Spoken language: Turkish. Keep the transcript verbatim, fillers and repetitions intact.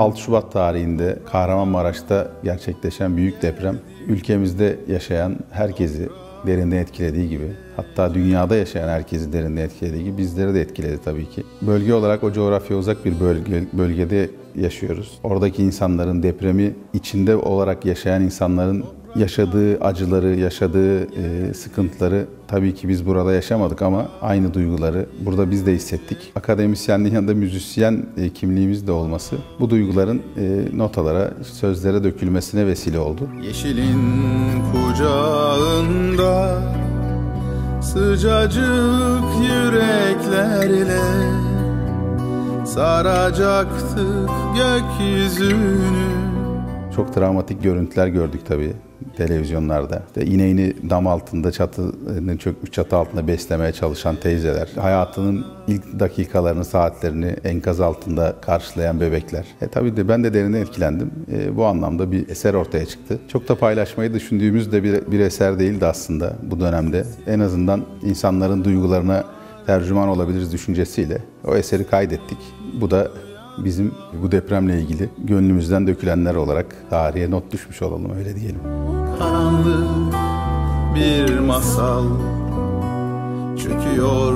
altı Şubat tarihinde Kahramanmaraş'ta gerçekleşen büyük deprem ülkemizde yaşayan herkesi derinden etkilediği gibi, hatta dünyada yaşayan herkesi derinden etkilediği gibi bizleri de etkiledi tabii ki. Bölge olarak o coğrafyaya uzak bir bölge, bölgede yaşıyoruz. Oradaki insanların, depremi içinde olarak yaşayan insanların yaşadığı acıları, yaşadığı e, sıkıntıları tabii ki biz burada yaşamadık ama aynı duyguları burada biz de hissettik. Akademisyenliğin yanında müzisyen e, kimliğimiz de olması bu duyguların e, notalara, sözlere dökülmesine vesile oldu. Yeşilin kucağında sıcacık yüreklerle saracaktık gökyüzünü. Çok travmatik görüntüler gördük tabii televizyonlarda. İşte ineğini dam altında, çatının çökmüş çatı altında beslemeye çalışan teyzeler, hayatının ilk dakikalarını, saatlerini enkaz altında karşılayan bebekler. E tabii de ben de derinden etkilendim. E, bu anlamda bir eser ortaya çıktı. Çok da paylaşmayı düşündüğümüz de bir, bir eser değildi aslında bu dönemde. En azından insanların duygularına tercüman olabiliriz düşüncesiyle o eseri kaydettik. Bu da bizim bu depremle ilgili gönlümüzden dökülenler olarak tarihe not düşmüş olalım, öyle diyelim. Karanlık bir masal çöküyor.